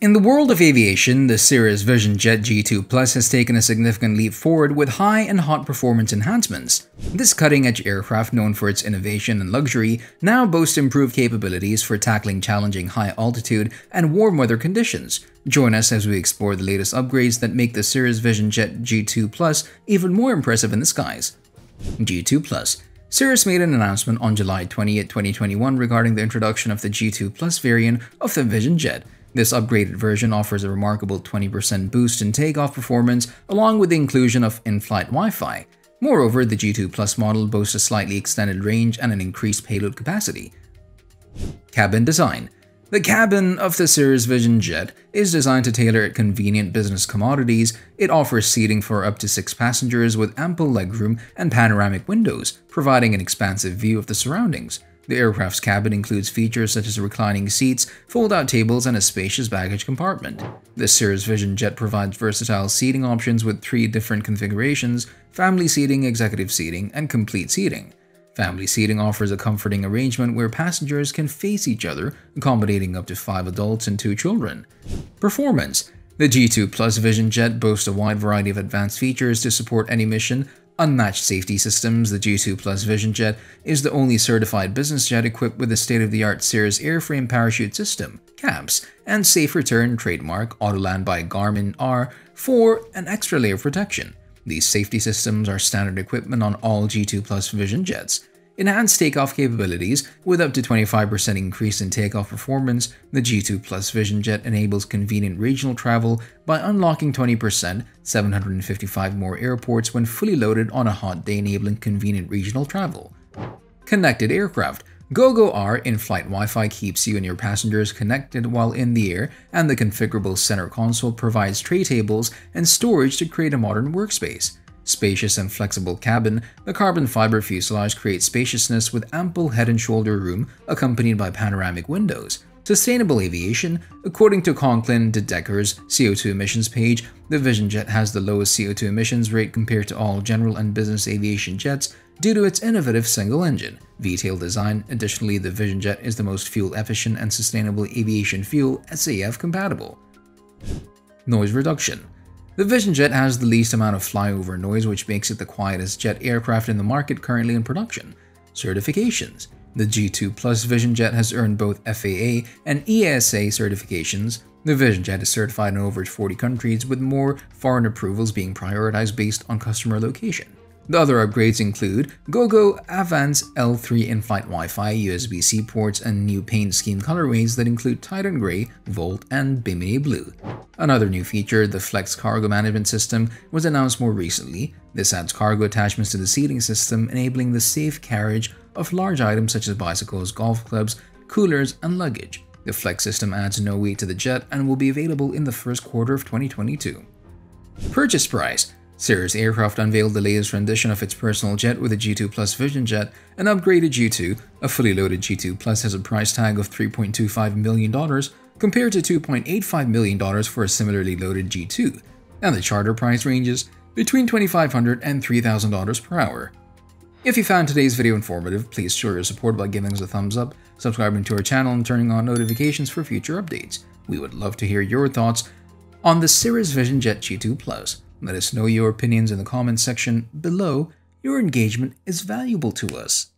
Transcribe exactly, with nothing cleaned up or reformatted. In the world of aviation, the Cirrus Vision Jet G two Plus has taken a significant leap forward with high and hot performance enhancements. This cutting-edge aircraft, known for its innovation and luxury, now boasts improved capabilities for tackling challenging high-altitude and warm weather conditions. Join us as we explore the latest upgrades that make the Cirrus Vision Jet G two Plus even more impressive in the skies. G two Plus. Cirrus made an announcement on July twentieth, twenty twenty-one regarding the introduction of the G two Plus variant of the Vision Jet. This upgraded version offers a remarkable twenty percent boost in takeoff performance, along with the inclusion of in-flight Wi-Fi. Moreover, the G two Plus model boasts a slightly extended range and an increased payload capacity. Cabin design. The cabin of the Cirrus Vision Jet is designed to tailor it convenient business commodities. It offers seating for up to six passengers with ample legroom and panoramic windows, providing an expansive view of the surroundings. The aircraft's cabin includes features such as reclining seats, fold-out tables, and a spacious baggage compartment. The Cirrus Vision Jet provides versatile seating options with three different configurations: family seating, executive seating, and complete seating. Family seating offers a comforting arrangement where passengers can face each other, accommodating up to five adults and two children. Performance. The G two Plus Vision Jet boasts a wide variety of advanced features to support any mission. Unmatched safety systems. The G two Plus Vision Jet is the only certified business jet equipped with the state-of-the-art Cirrus Airframe Parachute System, CAPS, and Safe Return trademark Autoland by Garmin R for an extra layer of protection. These safety systems are standard equipment on all G two Plus Vision Jets. Enhanced takeoff capabilities. With up to twenty-five percent increase in takeoff performance, the G two Plus Vision Jet enables convenient regional travel by unlocking twenty percent, seven hundred fifty-five more airports when fully loaded on a hot day, enabling convenient regional travel. Connected aircraft. Gogo R in-flight Wi-Fi keeps you and your passengers connected while in the air, and the configurable center console provides tray tables and storage to create a modern workspace. Spacious and flexible cabin. The carbon fiber fuselage creates spaciousness with ample head and shoulder room, accompanied by panoramic windows. Sustainable aviation. According to Conklin Dedecker's C O two emissions page, the Vision Jet has the lowest C O two emissions rate compared to all general and business aviation jets due to its innovative single engine V-tail design. Additionally, the Vision Jet is the most fuel efficient and sustainable aviation fuel S A F compatible. Noise reduction. The Vision Jet has the least amount of flyover noise, which makes it the quietest jet aircraft in the market currently in production. Certifications. The G two Plus Vision Jet has earned both F A A and E S A certifications. The Vision Jet is certified in over forty countries, with more foreign approvals being prioritized based on customer location. The other upgrades include Gogo Avance L three in-flight Wi-Fi, U S B C ports, and new paint scheme colorways that include Titan Grey, Volt, and Bimini Blue. Another new feature, the Flex Cargo Management System, was announced more recently. This adds cargo attachments to the seating system, enabling the safe carriage of large items such as bicycles, golf clubs, coolers, and luggage. The Flex system adds no weight to the jet and will be available in the first quarter of twenty twenty-two. Purchase price. Cirrus Aircraft unveiled the latest rendition of its personal jet with the G two Plus Vision Jet, an upgraded G two. A fully loaded G two Plus has a price tag of three point two five million dollars compared to two point eight five million dollars for a similarly loaded G two, and the charter price ranges between twenty-five hundred dollars and three thousand dollars per hour. If you found today's video informative, please show your support by giving us a thumbs up, subscribing to our channel, and turning on notifications for future updates. We would love to hear your thoughts on the Cirrus Vision Jet G two Plus. Let us know your opinions in the comments section below. Your engagement is valuable to us.